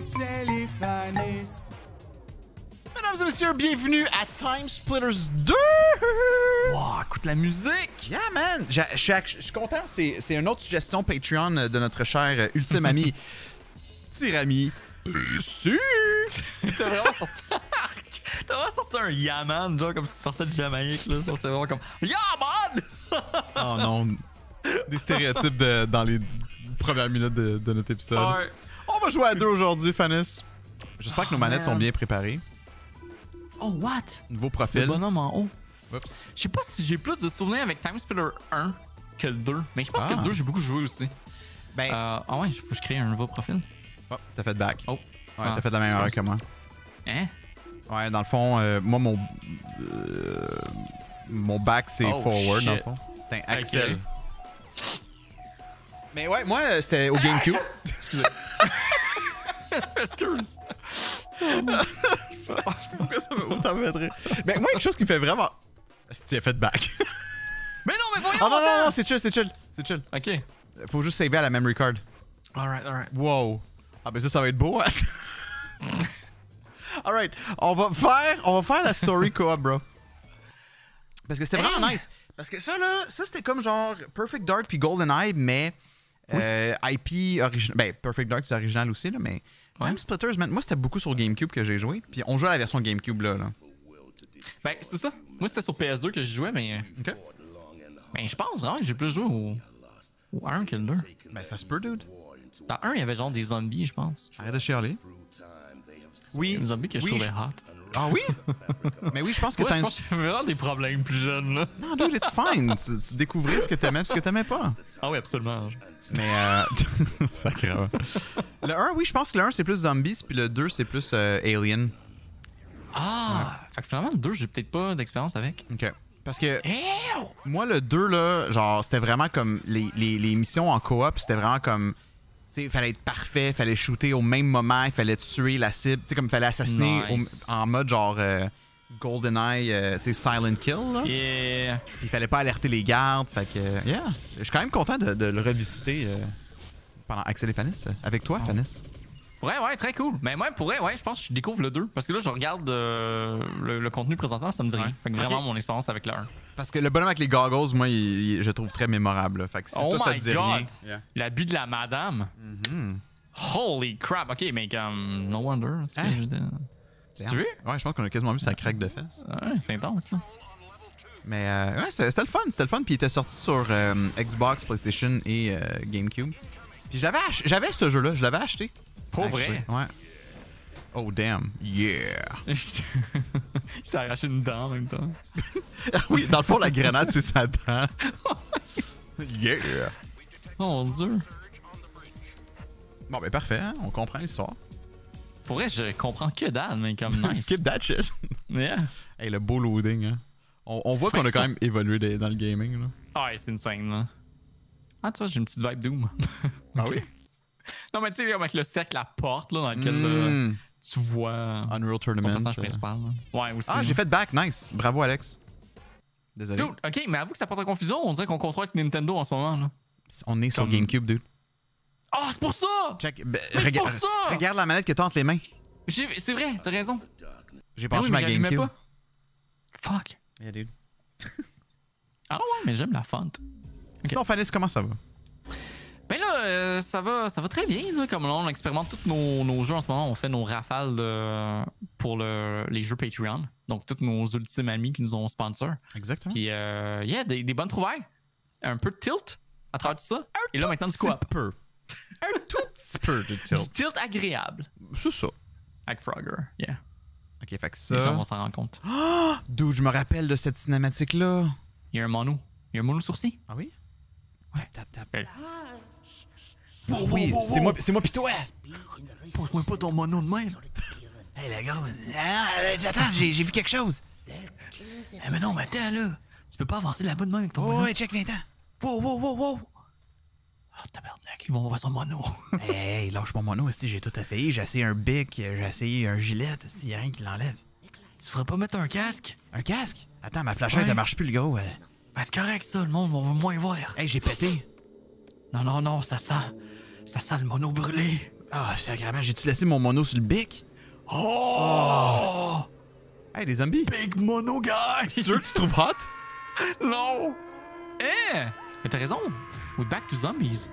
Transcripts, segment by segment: Axel et Fanis. Mesdames et messieurs, bienvenue à TimeSplitters 2! Wow, écoute la musique! Yeah, man! Je suis content, c'est une autre suggestion Patreon de notre cher ultime ami TiramisuQC. T'as vraiment sorti un arc! T'as vraiment sorti un Yaman, genre comme si tu sortais de Jamaïque, là. T'es vraiment comme Yaman! Oh non! Des stéréotypes dans les premières minutes de notre épisode. Ouais. On va jouer à deux aujourd'hui, Fanis. J'espère que nos manettes sont bien préparées. Oh, what? Nouveau profil. Le bonhomme en haut. Oups. Je sais pas si j'ai plus de souvenirs avec TimeSplitters 1 que le 2, mais je pense que le 2, j'ai beaucoup joué aussi. Ben. Ah ouais, faut que je crée un nouveau profil. Oh, t'as fait back. Oh. Ouais, t'as fait la même erreur que moi. Hein? Ouais, dans le fond, moi, mon back, c'est forward, dans le fond. Putain, Axel. Okay. Mais ouais, moi, c'était au Gamecube. Excusez. Excuse. Pourquoi ça me autant me fait rire? Mais moi, quelque chose qui me fait vraiment. Tu as fait back. Mais non, mais voyons! Ah non, c'est chill, c'est chill, c'est chill. Ok. Faut juste saver à la memory card. Alright, alright. Wow. Ah, ben ça va être beau. Alright, on va faire la story co-op, bro. Parce que c'était vraiment nice. Parce que ça, là, ça c'était comme genre Perfect Dark puis GoldenEye, mais IP original. Ben, Perfect Dark c'est original aussi, là, mais. TimeSplitters, moi c'était beaucoup sur GameCube que j'ai joué, puis on jouait à la version GameCube là. Ben c'est ça, moi c'était sur PS2 que je jouais, mais okay. Ben je pense vraiment que j'ai plus joué au 1 que le 2. Ben ça se peut, dude. Dans 1 il y avait genre des zombies, je pense. Arrête de chialer. Oui. Des zombies que je trouvais hot. Ah oui? Mais oui, je pense que t'as vraiment des problèmes plus jeunes là. Non, dude, it's fine. Tu découvrais ce que t'aimais et ce que t'aimais pas. Ah oui, absolument. Mais sacré. Le 1, oui, je pense que le 1 c'est plus zombies, puis le 2 c'est plus alien. Ah! Ouais. Fait que finalement, le 2, j'ai peut-être pas d'expérience avec. Ok. Parce que moi, le 2, là, genre, c'était vraiment comme les missions en coop, c'était vraiment comme. T'sais, fallait être parfait, fallait shooter au même moment, il fallait tuer la cible, t'sais, comme fallait assassiner en mode genre GoldenEye, t'sais, silent kill là. Yeah. Puis il fallait pas alerter les gardes, fait que je suis quand même content de le revisiter pendant Axel et Fanis avec toi, Fanis. Ouais, très cool. Mais moi, je pense que je découvre le 2. Parce que là, je regarde le contenu présentant, ça me dit rien. Fait que vraiment, mon expérience avec le 1. Parce que le bonhomme avec les goggles, moi, je le trouve très mémorable. Fait que si toi, ça te dit rien. L'habit de la madame. Holy crap. Ok, mais comme. No wonder. Tu veux? Ouais, je pense qu'on a quasiment vu sa craque de fesses. Ouais, c'est intense, là. Mais ouais, c'était le fun. C'était le fun. Puis il était sorti sur Xbox, PlayStation et GameCube. Puis j'avais ce jeu-là. Je l'avais acheté. Pour vrai? Ouais. Oh damn, yeah! Il s'est arraché une dent en même temps. Oui, dans le fond, la grenade, c'est sa dent. Yeah! Oh mon dieu! Bon, ben parfait, hein? On comprend l'histoire. Pour vrai, je comprends que dalle, mais comme nice. Skip that shit! Yeah! Hey, le beau loading, hein? On voit qu'on a quand même évolué dans le gaming, là. Ah ouais, c'est insane, là. Ah, tu vois, j'ai une petite vibe Doom. Ah oui? Non, mais tu sais, avec le cercle, la porte, là, dans laquelle tu vois Unreal Tournament, le personnage principal. Là. Ouais, aussi. Ah, j'ai fait back, nice. Bravo, Alex. Désolé. Dude, ok, mais avoue que ça porte à confusion. On dirait qu'on contrôle avec Nintendo en ce moment. Là. On est sur GameCube, dude. Ah, c'est pour ça! Check. Ben, regarde la manette que t'as entre les mains. C'est vrai, t'as raison. J'ai penché ma GameCube. Pas. Fuck. Yeah, dude. Ah ouais, mais j'aime la fente. Okay. Sinon, Fanis, comment ça va? Ben là, ça va très bien, là, comme là, on expérimente tous nos jeux en ce moment. On fait nos rafales pour les jeux Patreon. Donc, tous nos ultimes amis qui nous ont sponsor. Exactement. Puis, yeah, des bonnes trouvailles. Un peu de tilt à travers tout ça. Et là, maintenant, du co-op. Un tout petit peu de tilt. Du tilt agréable. C'est ça. Avec Frogger, yeah. Ok, fait que ça. Les gens vont s'en rendre compte. Oh, d'où je me rappelle de cette cinématique-là. Il y a un mono sourcil. Ah oui? Ouais. Tap. Oh oui, c'est moi pis toi! Pose-moi pas ton mono de même! Hé, hey, la gars, attends, j'ai vu quelque chose! Mais non, mais attends, là! Tu peux pas avancer là-bas de même avec ton mono! Ouais, check, viens-t'en! Wow! Oh, tabarnak, ils vont voir son mono! Hey, lâche mon mono, j'ai tout essayé, j'ai essayé un bic, j'ai essayé un gilet, y'a rien qui l'enlève! Tu ferais pas mettre un casque? Un casque? Attends, ma flashette, elle marche plus, le gros! Ben, c'est correct, ça, le monde va moins voir! Hey, j'ai pété! Non, ça sent! Ça sent le mono brûlé. Ah, sacrément, j'ai-tu laissé mon mono sur le bic? Oh! Hey, des zombies! Big mono guy! C'est sûr que tu trouves hot? Non! Eh! Hey, mais t'as raison! We're back to zombies.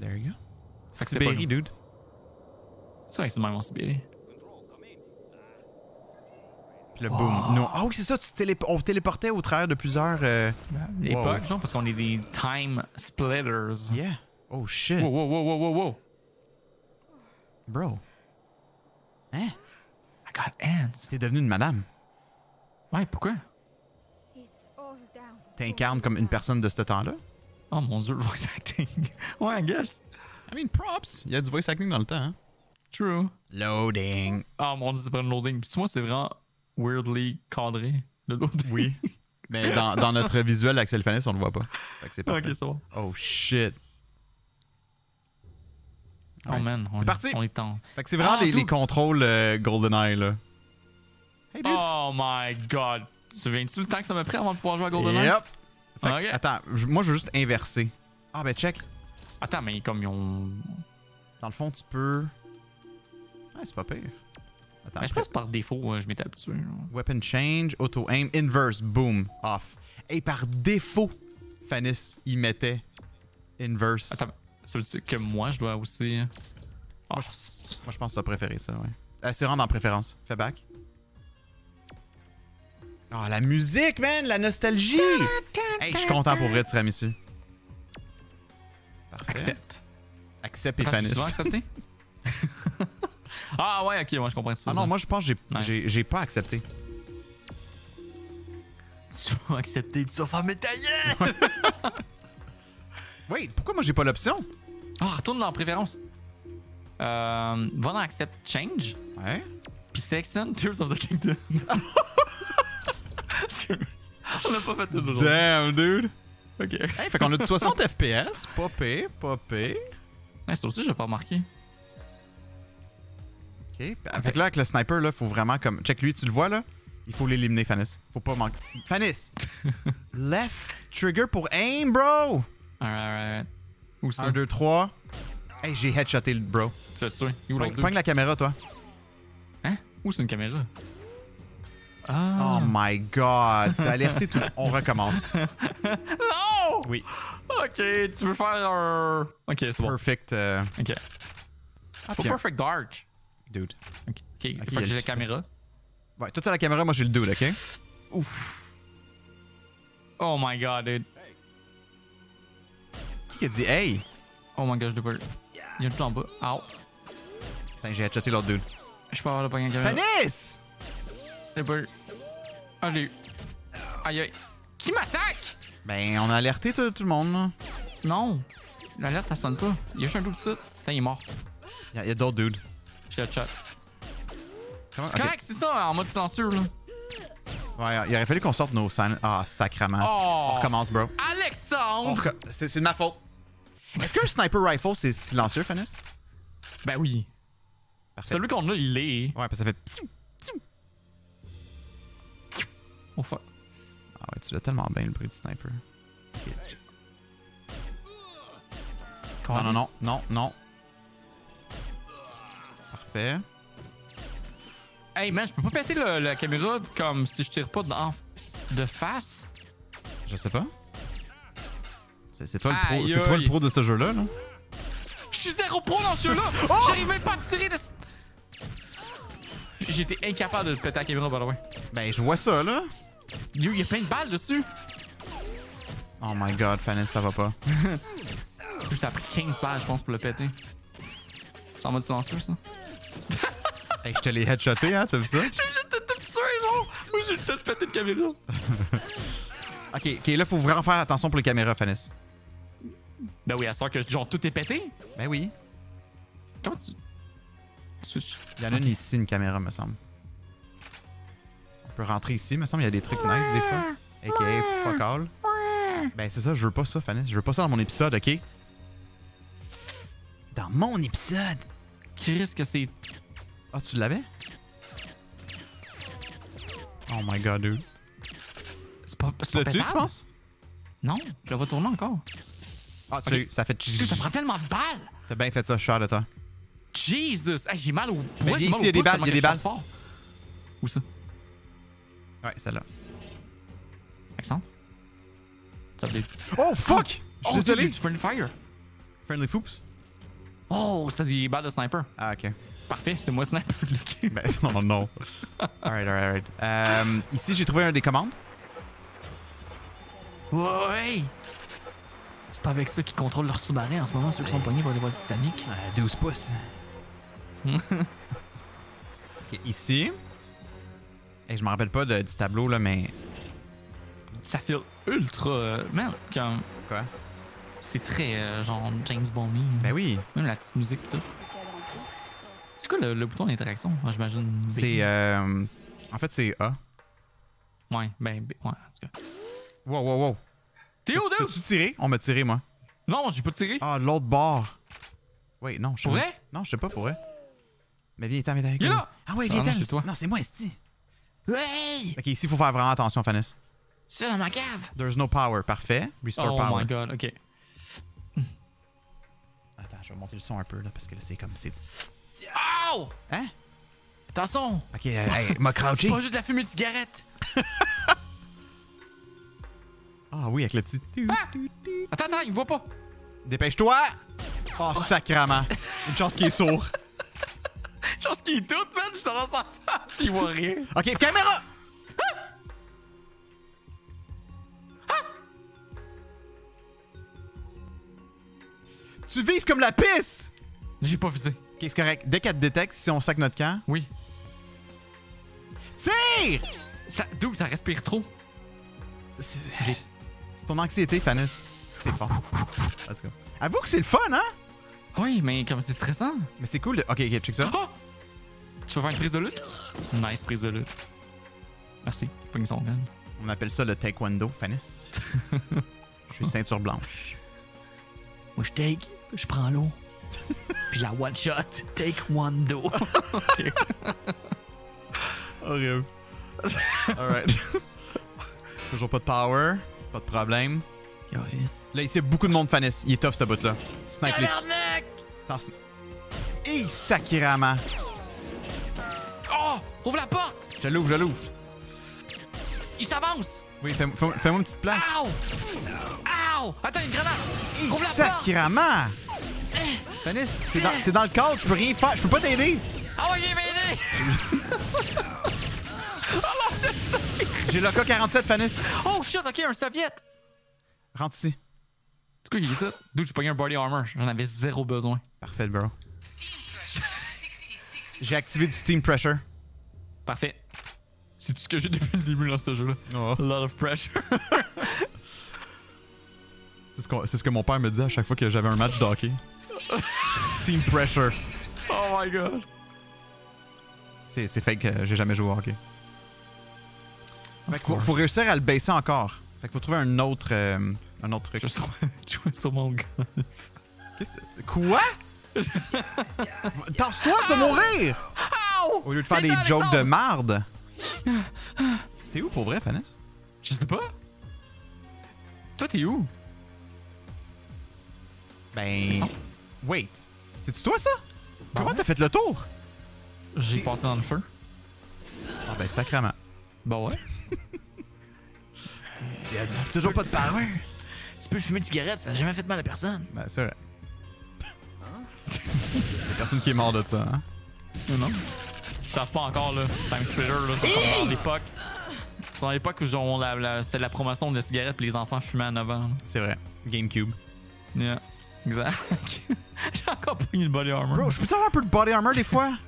There you go. Sibérie, dude. C'est vrai que c'est le même en Sibérie. Puis le boom. Non. Ah oui, c'est ça, on téléportait au travers de plusieurs. L'époque, genre, parce qu'on est des time splitters. Yeah. Oh shit. Wow, wow, wow, wow, wow, wow. Bro. Hein? I got ants. T'es devenu une madame. Ouais, pourquoi? T'incarnes comme une personne de ce temps-là? Oh mon dieu, le voice acting. Ouais, I guess. I mean, props. Il y a du voice acting dans le temps, hein? True. Loading. Oh mon dieu, c'est pas une loading. Puis moi, c'est vraiment weirdly cadré, le loading. Oui. Mais dans notre visuel, Axel et Fanis, on le voit pas. Fait que c'est parfait. Ok, ça va. Oh shit. Oh ouais. Man, c'est parti. On est temps. Fait que c'est vraiment les contrôles GoldenEye là. Hey, dude. Oh my god. Tu te souviens-tu le temps que ça m'a pris avant de pouvoir jouer à GoldenEye? Yep. Fait que, attends, moi je veux juste inverser. Ah ben check. Attends, mais comme ils ont... Dans le fond, tu peux... Ouais, c'est pas pire. Attends, mais je pense par défaut, je m'étais habitué. Weapon change, auto-aim, inverse, boom, off. Et par défaut, Fanis, il mettait inverse. Attends. Ça veut dire que moi, je dois aussi... Oh. Moi, je pense que ça préféré ça, ouais. C'est rendu en préférence. Fais back. Oh, la musique, man! La nostalgie! Hey, je suis content pour vrai, Tiramisu. Parfait. Accepte. Accepte et Fanis. Ah ouais, ok, moi, je comprends. Ah non, moi, je pense que j'ai pas accepté. Tu vas accepter, tu vas faire métailler! Wait, pourquoi moi j'ai pas l'option? Ah, retourne dans préférence. Va dans Accept Change. Ouais. Puis Section Tears of the Kingdom. On l'a pas fait tout le jour. Damn, dude. Ok. Hey, fait qu'on a de 60 FPS. Pas pire, pas pire. Ouais, ça aussi, j'ai pas remarqué. Ok. Fait que là, avec le sniper, là, faut vraiment comme. Check lui, tu le vois là? Il faut l'éliminer, Fanis. Faut pas manquer. Fanis! Left trigger pour aim, bro! Alright, alright. 1, 2, 3. Hey, j'ai headshoté le bro. Tu l'as tué. Pogne la caméra, toi. Hein? Où c'est une caméra? Ah. Oh my god. T'as alerté tout. On recommence. Non! Oui. Ok, tu veux faire un. Ok, c'est bon. Perfect. Ok. Ah, pour Perfect Dark. Dude. Ok, okay. Fait que j'ai la caméra. Ouais, toi t'as la caméra, moi j'ai le dude, ok? Ouf. Oh my god, dude. Qui a dit hey? Oh my god, je l'ai pas. Il y a tout en bas. Ow. Putain, j'ai headshoté l'autre dude. Je peux avoir le poignet de caméra. Fanis! J'ai pas eu. Ah, j'ai eu. Aïe aïe. Qui m'attaque? Ben, on a alerté tout le monde là. Non. L'alerte, elle sonne pas. Il y a juste un double site. Putain, il est mort. Il y a d'autres dudes. J'ai headshot. C'est correct, c'est ça, en mode silencieux là. Ouais, il aurait fallu qu'on sorte nos scènes. Ah, sacrement. Oh. On recommence, bro. Alexandre! C'est de ma faute. Est-ce qu'un sniper rifle, c'est silencieux, Fanis? Ben oui. Parfait. Celui qu'on a, il est. Ouais, parce que ça fait... Oh fuck. Ah ouais, tu l'as tellement bien, le bruit du sniper. Okay. Non, non, non, non, non. Parfait. Hey man, je peux pas passer la caméra comme si je tire pas de face? Je sais pas. C'est toi, le pro de ce jeu-là, là? Je suis zéro pro dans ce jeu-là! Oh! J'arrivais pas à tirer de... J'étais incapable de péter la caméra, by the way. Ben, je vois ça, là. Il y a plein de balles dessus. Oh my god, Fanis, ça va pas. Ça a pris 15 balles, je pense, pour le péter. C'est en mode silencieux, ça. Hey, je te l'ai headshoté, hein, t'as vu ça? J'ai tout tué, genre! Moi, j'ai tout pété de caméra. Ok, là, faut vraiment faire attention pour les caméras, Fanis. Ben oui, à savoir que genre tout est pété? Ben oui. Comment tu... Switch. Il y en a une ici, une caméra, me semble. On peut rentrer ici, me semble, il y a des trucs nice des fois. A.k.a. fuck all. Ben c'est ça, je veux pas ça, Fanis. Je veux pas ça dans mon épisode, ok? Dans mon épisode? Qu'est-ce que c'est... Ah, tu l'avais? Oh my god, dude. C'est pas pétable? Tu penses? Non, je la vois tourner encore. Ah, okay. Ça fait... Ça prend tellement de balles! T'as bien fait ça, je suis fier de toi. Jesus! Hey, j'ai mal au... Mais ici, il y a des balles, il y a des balles. Où ça? Ouais, celle-là. Excellent. Oh, fuck! Je suis désolé! Friendly fire! Friendly foops? Oh, c'est des balles de sniper. Ah, ok. Parfait, c'est moi sniper. Ben, oh non. Alright, alright, alright. Ici, j'ai trouvé un des commandes. Ouais! C'est pas avec ça qu'ils contrôlent leur sous-marin en ce moment, ceux qui sont pognés par les voiles titaniques. 12 pouces. Okay, ici. Et je me rappelle pas du tableau, là, mais. Ça fait ultra. Man, comme. Quoi? C'est très genre James Bond-y. Ben oui. Même la petite musique pis tout. C'est quoi le bouton d'interaction? Moi, j'imagine. C'est. En fait, c'est A. Ouais, ben. B. Ouais, en tout cas. Wow, wow, wow. Théo, dude! T'as-tu tiré? On m'a tiré, moi. Non, j'ai pas tiré. Ah, l'autre bord. Ouais, non, je sais pas. Pour vrai? Non, je sais pas, pour vrai. Mais viens, t'en mets avec moi. Ah ouais, viens, t'en. Non, c'est moi, esti. Ouais! Ok, ici, il faut faire vraiment attention, Fanis. C'est dans ma cave. There's no power. Parfait. Restore power. Oh my god, ok. Attends, je vais monter le son un peu, là, parce que là, c'est comme. Ow! Hein? Attention! Ok, hey, m'a crouché. C'est pas juste la fumée de cigarette. Ah oui, avec le petit... Ah! Attends, attends, il me voit pas. Dépêche-toi. Oh, sacrament. Une chance qu'il est sourd. Une chance qu'il est tout, man. Je suis dans sa face. Il voit rien. OK, caméra. Ah! Ah! Tu vises comme la pisse. J'ai pas visé. OK, c'est correct. Dès qu'elle te détecte, si on sac notre camp... Oui. Tire! D'où ça respire trop. C'est ton anxiété, Fanis. C'est fort. Let's go. Avoue que c'est le fun, hein? Oui, mais comme c'est stressant. Mais c'est cool. De... Ok, ok, check ça. Oh! Tu veux faire une prise de lutte? Nice prise de lutte. Merci. Pogne son gun. On appelle ça le taekwondo, Fanis. Je suis ceinture blanche. Moi, je take, je prends l'eau. Puis la one shot, taekwondo. Ok. Horrible. Alright. Toujours pas de power, pas de problème. Yes. Là, ici, beaucoup de monde, Fanis. Il est tough, ce bout-là. Snipe les... Attends, hey, sacrément. Oh! Ouvre la porte! Je l'ouvre, je l'ouvre. Il s'avance! Oui, fais-moi une petite place. Ow! Ow! Attends, une grenade! Hey, ouvre la porte! Sacrément! Fanis, t'es dans le cadre, je peux rien faire, je peux pas t'aider! Ah ouais, viens m'aider! J'ai le K47, Fanis. Oh shit, ok, un soviet. Rentre ici. C'est quoi qui est ça? D'où j'ai pogné un body armor. J'en avais zéro besoin. Parfait, bro. J'ai activé du steam pressure. Parfait. C'est tout ce que j'ai depuis le début dans ce jeu-là. Oh. A lot of pressure. C'est ce que mon père me disait à chaque fois que j'avais un match de hockey. Steam pressure. Oh my god. C'est fake, j'ai jamais joué au hockey. Fait que faut réussir à le baisser encore. Fait qu'il faut trouver un autre truc. Je jouais sur mon golf. Quoi? Torse-toi, tu vas mourir! Ow! Au lieu de faire des jokes de marde. T'es où pour vrai, Fanis? Je sais pas. Toi, t'es où? Ben... Wait. C'est-tu toi, ça? Ben comment t'as fait le tour? J'ai passé dans le feu. Ah ben, sacrément. Bah ben ouais. Tu toujours pas de parole. Tu peux fumer une cigarette, ça n'a jamais fait de mal à personne. Ben c'est vrai. Hein? Y'a personne qui est mort de ça, hein? Non. Ils savent pas encore là. Time Splitter là, c'est dans l'époque. C'est dans l'époque où c'était la promotion de la cigarette et les enfants fumaient à 9 ans. C'est vrai. Gamecube. Yeah. Exact. J'ai encore pris le body armor. Bro, je peux avoir un peu de body armor des fois?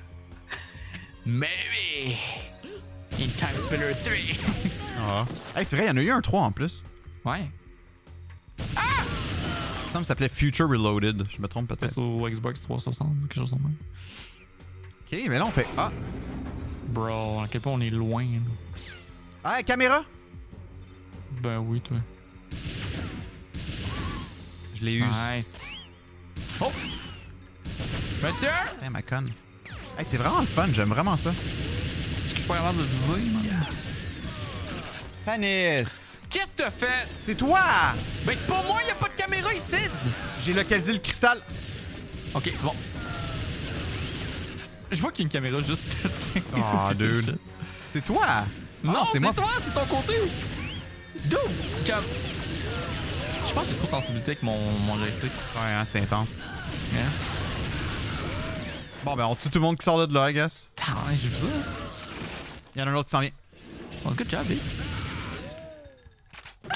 Maybe! In Time Splitter 3. Ah. Oh. Hey, c'est vrai, il y en a eu un 3 en plus. Ouais. Ah! Il me semble que ça s'appelait Future Reloaded. Je me trompe peut-être. C'est sur Xbox 360, quelque chose comme ça. Ok, mais là on fait A. Ah. Bro, à quel point on est loin. Ah, hey, caméra! Ben oui, toi. Je l'ai eu. Nice. Oh! Monsieur! Hey, ma conne. Hey, c'est vraiment le fun, j'aime vraiment ça. Je suis pas capable de viser, man. Fanis! Qu'est-ce que t'as fait? C'est toi! Ben, pour moi, y'a pas de caméra ici! J'ai localisé le cristal. Ok, c'est bon. Je vois qu'il y a une caméra juste. Oh, dude. C'est toi! Non, c'est moi! C'est toi, c'est ton côté! Dude! Comme... Je pense que j'ai trop de sensibilité avec mon joystick. Ouais, hein, c'est intense. Yeah. Bon, ben, on tue tout le monde qui sort de là, I guess. Putain, j'ai vu ça. Il y en a un autre qui s'en vient. Bon, good job, eh.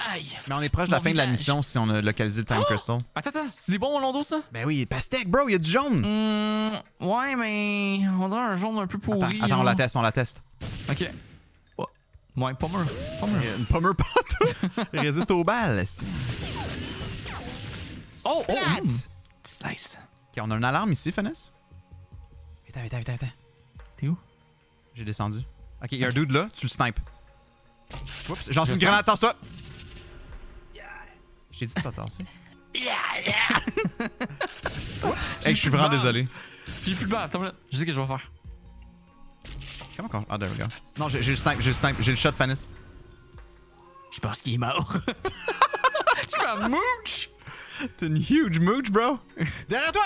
Aïe! Mais on est proche de la fin de la mission si on a localisé le Time Crystal. Attends, c'est des bons mon Londo, ça? Ben oui, pastèque, bro, il y a du jaune! Ouais, mais on dirait un jaune un peu pourri. Attends, on la teste. Ok. Oh. Ouais, pommer. Une pommer pâte! Il résiste aux balles. Oh! Nice. Ok, on a une alarme ici, Fanis. Attends. T'es où? J'ai descendu. Ok, il y a un dude là, tu le snipes. Oups, j'en suis une grenade, tasse-toi! J'ai dit de t'attasser. Oups! Hey, je suis vraiment désolé. J'ai plus de balles, attends, je sais ce que je vais faire. Comment qu'on. Ah, there we go. Non, j'ai le snipe, j'ai le shot, Fanis. Je pense qu'il est mort. Tu m'as mooch! T'es une huge mooch, bro! Derrière toi!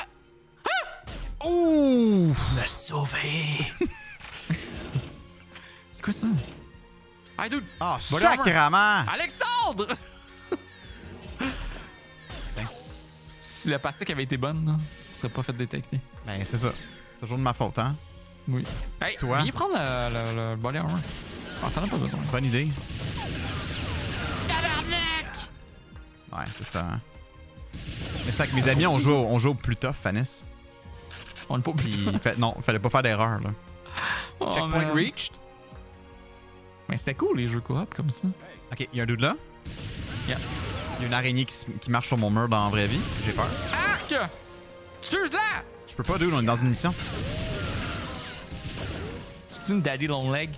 Ah! Ouh! Tu m'as sauvé! C'est quoi ça? Hey, dude! Ah, sacrément! Alexandre! Si la pastèque avait été bonne, ça serait pas fait détecter. Ben, c'est ça. C'est toujours de ma faute, hein? Oui. Hey, toi? Viens prendre le body armor. Oh, t'en as pas besoin. Bonne idée. Tabarnak! Ouais, c'est ça, hein? Mais c'est que mes amis, on joue au plus tough, Fanis. On l'a pas oublié. Non, fallait pas faire d'erreur, là. Oh, checkpoint reached. Mais c'était cool, les jeux coop comme ça. Ok, il y a un dude là. Yeah. Il y a une araignée qui marche sur mon mur dans la vraie vie. J'ai peur. Arc! Tue-la! Je peux pas, dude, on est dans une mission. C'est une daddy long leg?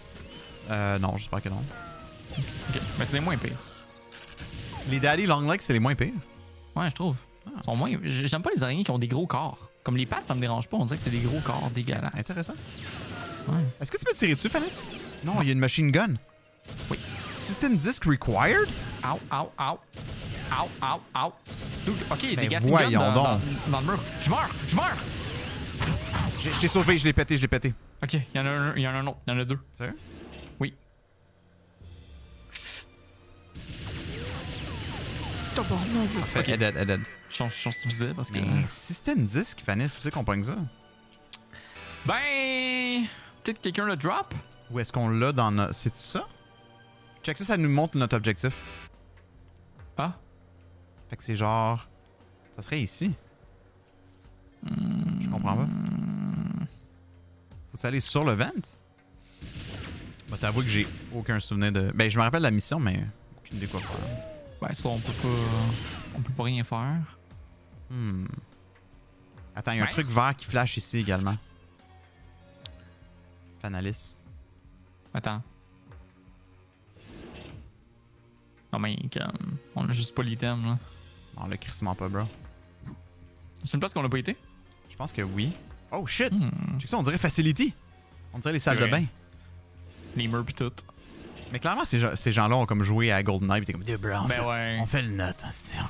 Non, j'espère que non. Ok, mais c'est les moins pires. Les daddy long leg, c'est les moins pires? Ouais, je trouve. Ah. Ils sont moins... J'aime pas les araignées qui ont des gros corps. Comme les pattes, ça me dérange pas, on dirait que c'est des gros corps dégueulasses. Intéressant. Ouais. Est-ce que tu peux tirer dessus, Fanis? Non, il y a une machine gun. Oui. System Disk required? Ow. Ok, il y a des Gatling Gun dans le mur. Je meurs! Je t'ai sauvé, je l'ai pété. Ok, il y en a un autre, il y en a deux. Sérieux? Oui. Ok, dead. Je suis visé parce que... Mais System Disk, Fanis, tu sais qu'on pogne ça? Ben... Peut-être quelqu'un le drop? Où est-ce qu'on l'a dans notre... C'est-tu ça? Check ça, ça nous montre notre objectif. Ah? Fait que c'est genre... Ça serait ici. Je comprends pas. Faut-tu aller sur le vent? Bah t'avoue que j'ai aucun souvenir de... Ben je me rappelle la mission, mais aucune idée quoi faire. Ben ça, on peut pas rien faire. Attends, il y a un truc vert qui flash ici également. Fanalis. Attends. Non, mais on a juste pas l'item là. On l'a crissement pas, bro. C'est une place qu'on l'a pas été? Je pense que oui. Oh shit! Tu sais ça, on dirait Facility. On dirait les salles de bain. Les murs pis tout. Mais clairement, ces gens-là ont comme joué à GoldenEye pis t'es comme, bro, on fait le note.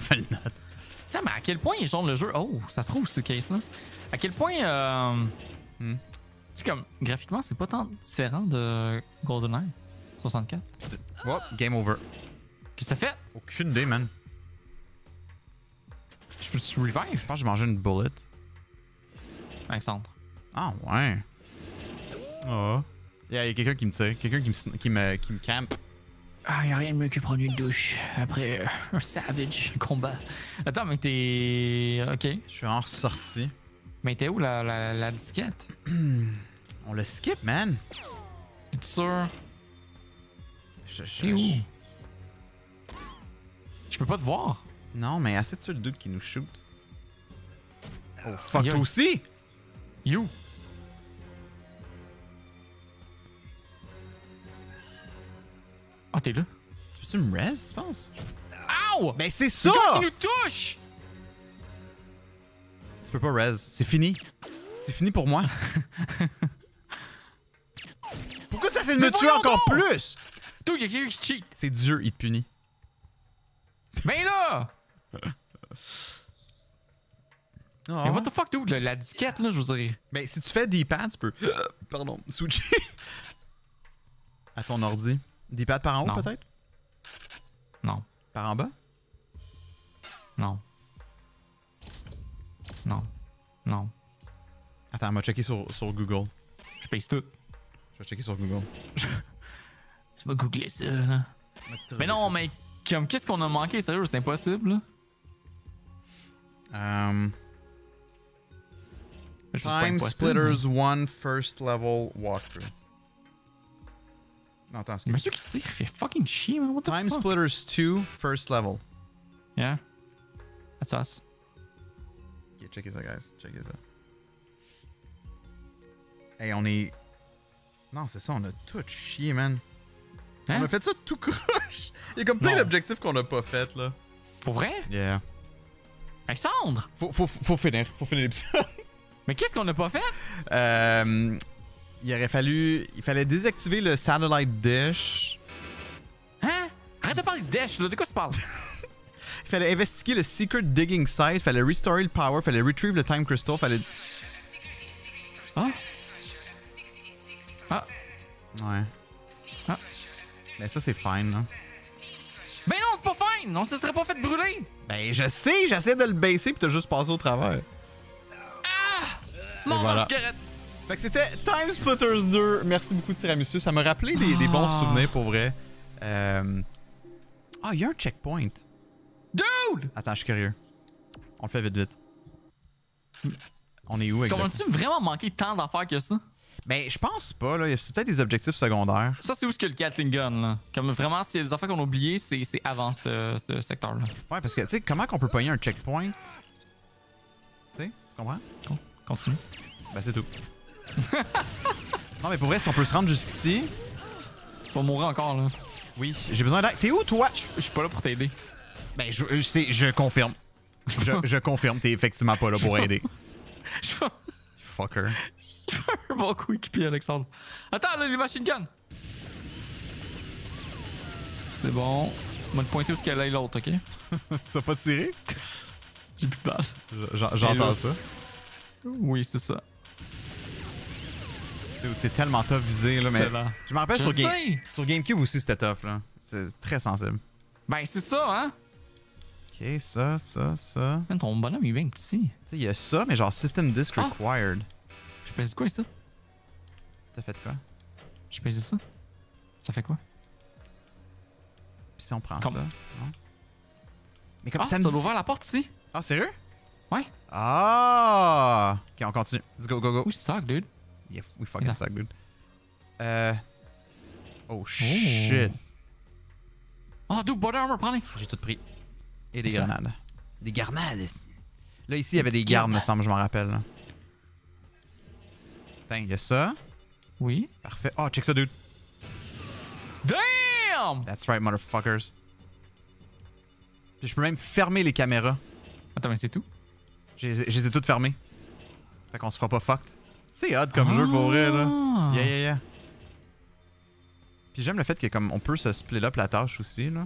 Putain, mais à quel point ils jouent le jeu? Oh, ça se trouve, ces cases-là. À quel point. Tu sais, comme graphiquement, c'est pas tant différent de GoldenEye 64. Oh, game over. Qu'est-ce que t'as fait? Aucune idée, man. Je peux-tu revive? Je pense que j'ai mangé une bullet. Alexandre. Ah ouais. Oh. Il y a quelqu'un qui me tire. Quelqu'un qui me campe. Ah, y'a rien de mieux que prendre une douche après un savage combat. Attends, mais t'es... Ok. Je suis en ressorti. Mais t'es où la disquette? On le skip, man. T'es sûr? T'es où? Je peux pas te voir. Non, mais assez de tuer le dude qui nous shoot. Oh fuck, toi aussi? You! Ah, t'es là? Tu peux-tu me rest, tu penses? Ow! Mais c'est ça! Le gars qui nous touche! Tu peux pas rest, c'est fini. C'est fini pour moi. Pourquoi t'essaies de me tuer encore plus? Tout, il y a quelqu'un qui cheat. C'est Dieu, il te punit. Ben là! Oh. Mais what the fuck, dude? La disquette, là, je vous dirais. Mais si tu fais des pads, tu peux. Pardon, switcher. À ton ordi. Des pads par en haut, peut-être? Non. Par en bas? Non. Non. Non. Attends, on va checker sur Google. Je pèse tout. Je vais checker sur Google. Je vais googler ça, là. Mais non, mais comme qu'est-ce qu'on a manqué, sérieux? C'est impossible, là. TimeSplitters 1 First Level Walkthrough. Non, attends, excuse-moi. Mais ceux qui tirent, fait fucking chier, man. What the fuck? TimeSplitters 2 First Level. Yeah. That's us. Ok, check it out, guys. Check it out. Hey, on est. Non, c'est ça, on a tout chié, man. Hein? On a fait ça tout croche. Il y a comme plein d'objectifs qu'on n'a pas fait, là. Pour vrai? Yeah. Alexandre! Faut finir l'épisode. Mais qu'est-ce qu'on n'a pas fait? Il fallait désactiver le Satellite Dish. Hein? Arrête de parler de Dish, là. De quoi tu parles? Il fallait investiguer le Secret Digging Site. Il fallait restorer le power. Il fallait retrieve le Time Crystal. Il fallait... Ah? Ah. Ouais. Ah. Mais ça, c'est fine, là. Ben non, c'est pas fine! On se serait pas fait brûler! Ben je sais, j'essaie de le baisser pis t'as juste passé au travers. Ah! Mon cigarette! Fait que c'était TimeSplitters 2. Merci beaucoup, Tiramisu. Ça m'a rappelé des bons souvenirs, pour vrai. Ah, il y a un checkpoint. Dude! Attends, je suis curieux. On le fait vite. On est où, exactement? Qu'on a-tu vraiment manqué tant d'affaires que ça? Ben, je pense pas, là. C'est peut-être des objectifs secondaires. Ça, c'est où ce que le Gatling Gun, là? Comme vraiment, s'il y a des affaires qu'on a oubliées, c'est avant ce secteur-là. Ouais, parce que, tu sais, comment qu'on peut pogner un checkpoint? Tu sais, tu comprends? Continue. Ben, c'est tout. Non, mais pour vrai, si on peut se rendre jusqu'ici. Ils vont mourir encore, là. Oui, j'ai besoin d'aide. T'es où, toi? Je suis pas là pour t'aider. Ben, je confirme. Je confirme, t'es effectivement pas là pour aider. Fucker. Je veux un bon coup équipé, Alexandre. Attends, là, les machine guns! C'est bon. On va te pointer où ce qu'elle aille l'autre, ok? Tu vas pas tirer? J'ai plus de balles. J'entends ça. Oui, c'est ça. C'est tellement tough visé, là, mais. Je me rappelle sur Gamecube aussi, c'était tough, là. C'est très sensible. Ben, c'est ça, hein? Ok, ça. Man, ton bonhomme, il est bien petit. Tu sais, il y a ça, mais genre System Disk Required. J'ai pesé quoi, ça? T'as fait quoi? J'ai pesé ça. Ça fait quoi? Puis si on prend ça, non? Mais comme ça me dit... ouvert la porte ici. Ah, sérieux? Ouais. Ah! Ok, on continue. Let's go, go. We suck, dude. Yeah, we fucking suck, dude. Oh, shit. Oh, dude, body armor, prends-les. J'ai tout pris. Et des grenades. Des garnades. Là, ici, il y avait des gardes, me semble, je m'en rappelle, là. Il y a ça. Oui. Parfait. Oh, check ça, dude. Damn! That's right, motherfuckers. Puis je peux même fermer les caméras. Attends, mais c'est tout? Je les ai toutes fermées. Fait qu'on se fera pas fucked. C'est hot comme jeu pour vrai, là. Yeah. Puis j'aime le fait que comme on peut se split up la tâche aussi, là.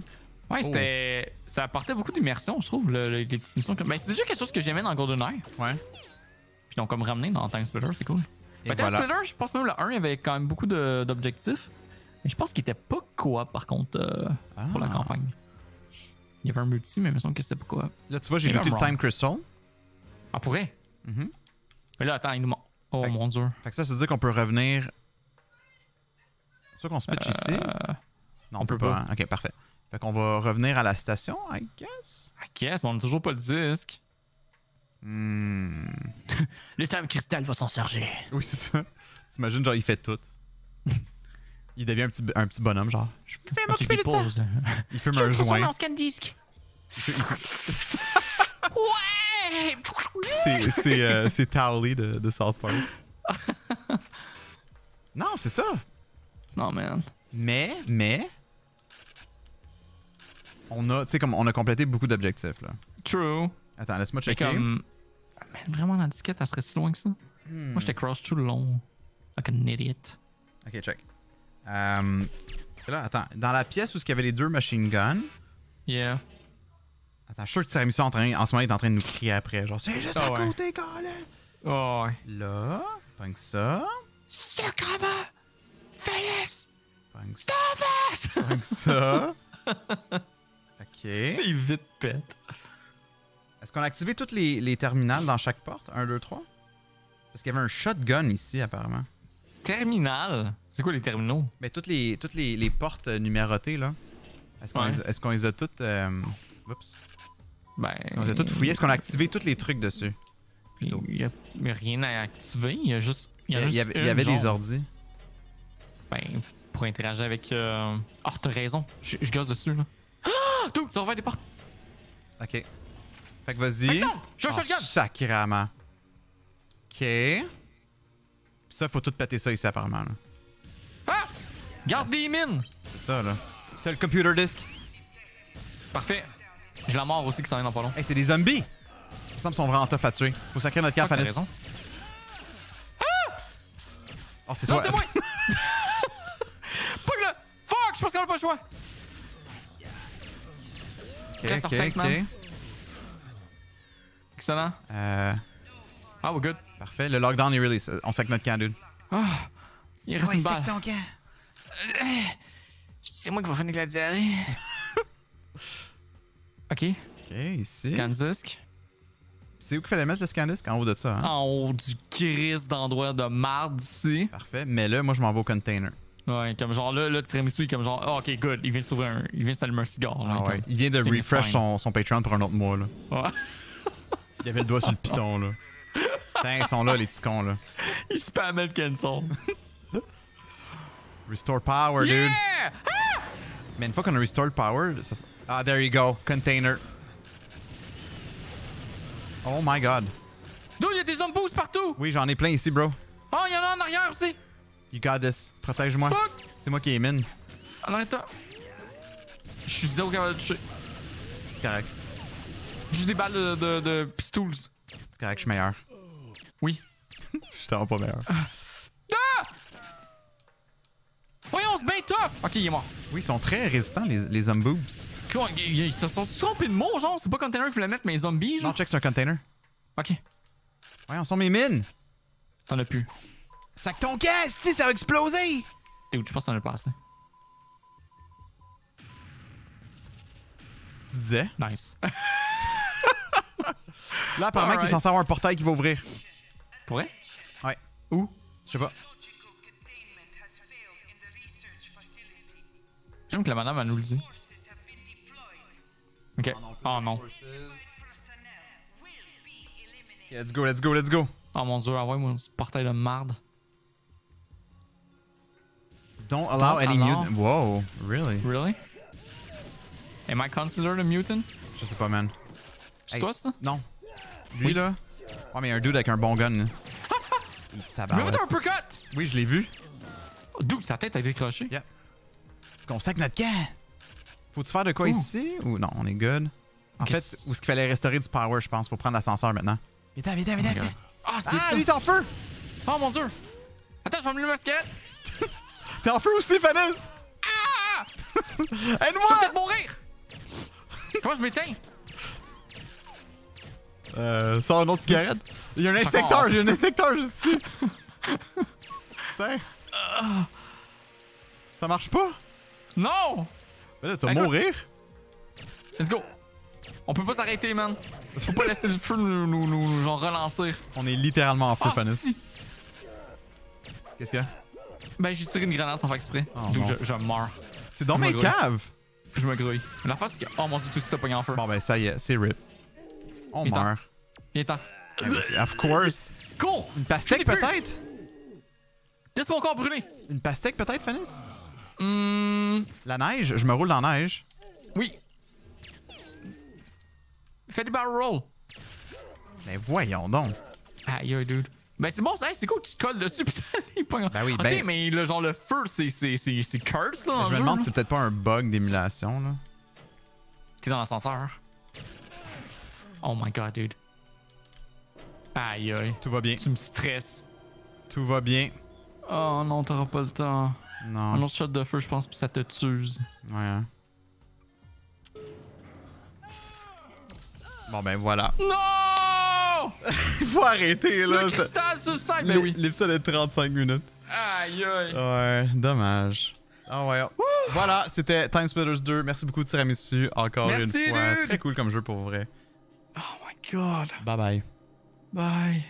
Ouais, c'était... Ça apportait beaucoup d'immersion, je trouve, les petites missions. Mais c'est déjà quelque chose que j'aimais dans GoldenEye. Ouais. Puis ils ont comme ramené dans TimeSplitters, c'est cool. Mais TimeSplitters, je pense même le 1 il avait quand même beaucoup d'objectifs. Mais je pense qu'il était pas coop par contre pour la campagne. Il y avait un multi, mais il me semble que c'était pas coop. Là, tu vois, j'ai looté le Time Crystal. On pourrait. Mais là, attends, il nous manque. Oh mon dieu. Fait que ça veut dire qu'on peut revenir. C'est sûr qu'on se pitch ici. Non, on peut pas. Ok, parfait. Fait qu'on va revenir à la station, I guess. Mais on a toujours pas le disque. Le Time Crystal va s'en charger. Oui, c'est ça. T'imagines, genre, il fait tout. Il devient un petit bonhomme, genre. Je vais m'occuper de ça. Il fume un joint. En ScanDisk. Ouais! C'est Towley de South Park. Non, c'est ça. Non, man. Mais. On a complété beaucoup d'objectifs, là. True. Attends, laisse-moi checker. Man, vraiment, la disquette, elle serait si loin que ça. Moi, j'étais cross tout le long. Like an idiot. Ok, check. Et là, attends, dans la pièce où il y avait les deux machine guns. Yeah. Attends, je suis sûr que Tiramisu en ce moment est en train de nous crier après. Genre, c'est juste à côté, Colin! Oh ouais. Là, punk ça. Sacrement! Félix! Punk ça. Punk ça. Ok. Il vite pète. Est-ce qu'on a activé toutes les terminales dans chaque porte? 1, 2, 3? Parce qu'il y avait un shotgun ici, apparemment. Terminal? C'est quoi les terminaux? Mais toutes les portes numérotées, là. Est-ce qu'on les a toutes... Oups. Ben... Est-ce qu'on les a toutes fouillées? Est-ce qu'on a activé tous les trucs dessus? Plutôt. Il n'y a rien à activer. Il y a juste... Il y avait des ordis. Ben, pour interagir avec... Oh, t'as raison. Je gosse dessus, là. Ah! Tout! Ça ouvre des portes! Ok. Fait que vas-y. Je shotgun! Sacrément. Ok. Pis ça, faut tout péter ça ici, apparemment. Là. Ah! Garde des mines! C'est ça, là. C'est le computer disk. Parfait. J'ai la mort aussi qui s'en vient dans pas long. Hey, c'est des zombies! Il me semble qu'ils sont vraiment tough à tuer. Faut sacrer notre camp, Fanis. Ah! Oh, c'est toi. C'est moi! Pas que là! Fuck! Je pense qu'on a pas le choix! Ok, ok. Excellent. Ah, we're good. Parfait. Le lockdown est release. On sac notre camp, dude. Oh, il reste une balle. Ton camp. C'est moi qui vais finir la diarrhée. Ok. Ok, ici. ScanDisk. C'est où qu'il fallait mettre le ScanDisk? En haut de ça. Hein? En haut du gris d'endroit de marde ici. Parfait. Mais là, moi, je m'en vais au container. Ouais, comme genre là, le Tiramisu est comme genre, oh, ok, good. Il vient de s'ouvrir un. Il vient de s'allumer un cigare. Là, ah ouais. Il vient de refresh son Patreon pour un autre mois, là. Ouais. Il avait le doigt sur le piton, là. Putain, ils sont là, les petits cons, là. Ils spammaient le cancel. Restore power, yeah! Dude. Ah! Mais une fois qu'on a restore le power, ça... Ah, there you go. Container. Oh my god. Dude, il y a des zombies partout. Oui, j'en ai plein ici, bro. Oh, il y en a en arrière aussi. You got this. Protège-moi. C'est moi qui les mine. Alors, attends. Je suis zéro capable de toucher. C'est correct. Juste des balles de pistols. C'est correct, je suis meilleur. Oui. Je suis tellement pas meilleur. Ah! Voyons, c'est bien tough! Ok, il est mort. Oui, ils sont très résistants, les zomboobs. Quoi? Ils se sont trompés de mots, genre? C'est pas container qu'il faut la mettre, mais les zombies, genre? Non, check, c'est un container. Ok. Voyons, sont mes mines! T'en as plus. Sac ton caisse, si ça va exploser! Dude, je pense que t'en as pas assez. Tu disais? Nice. Là, apparemment, qu'ils sont censés avoir un portail qui va ouvrir. Pour vrai? Ouais. Où? Je sais pas. J'aime que la madame va nous le dire. Ok. Oh non. Okay, let's go, let's go, let's go. Oh mon dieu, envoie-moi ce portail de marde. Don't allow any mutant. Wow, really? Really? Am I considered a mutant? Je sais pas, man. C'est toi, ça? Non. Lui, là. Ouais, mais il y a un dude avec un bon gun. Tabarnak. Mais t'as un peu cut! Oui, je l'ai vu. Oh, dude, sa tête a décroché. Yeah. Est-ce qu'on sac notre camp? Faut-tu faire de quoi ici? Ou non, on est good. En fait, où est-ce qu'il fallait restaurer du power, je pense. Faut prendre l'ascenseur maintenant. Viens, viens, viens, viens. Ah, lui, t'es en feu! Oh mon dieu! Attends, je vais me le masquer. T'es en feu aussi, Fanis! Ah! Aide-moi! Je vais peut-être mourir! Comment je m'éteins? Sors une autre cigarette. Il y a un insecteur, il y a un insecteur juste ici. Putain. Ça marche pas? Non! Mais là, tu vas mourir. Let's go. On peut pas s'arrêter, man. Faut pas laisser le feu nous genre relancer. On est littéralement en feu, Fanis. Si. Qu'est-ce qu'il y a? Ben, j'ai tiré une grenade sans faire exprès. Oh, donc je meurs. C'est dans mes caves. Je me grouille. L'affaire, c'est que. Oh mon dieu, tout de suite, t'as pogné en feu. Bon, ben, ça y est, c'est rip. On meurt. Viens-t'en. Of course. Cours! Une pastèque peut-être? Laisse mon corps brûler. Une pastèque peut-être, Fanis? La neige? Je me roule dans la neige. Oui. Fais des barrel roll. Mais voyons donc. Ah, yo, dude. Ben c'est bon, c'est cool, tu te colles dessus pis ça les points. Ben oui, ben... Ok, mais le genre le feu, c'est curse là. Je me demande si c'est peut-être pas un bug d'émulation là. T'es dans l'ascenseur. Oh my god, dude. Aïe aïe. Tout va bien. Tu me stresses. Tout va bien. Oh non, t'auras pas le temps. Non. Un autre shot de feu, je pense, puis ça te tue. Ouais. Bon, ben voilà. Non! Il faut arrêter, là. Le cristal sur le side, ben oui. L'épisode est de 35 minutes. Aïe, aïe. Ouais, dommage. Ah ouais. Ouh. Voilà, c'était TimeSplitters 2. Merci beaucoup, Tiramisu, encore une fois. Merci, dude. Très cool comme jeu, pour vrai. Oh my god. Bye bye. Bye.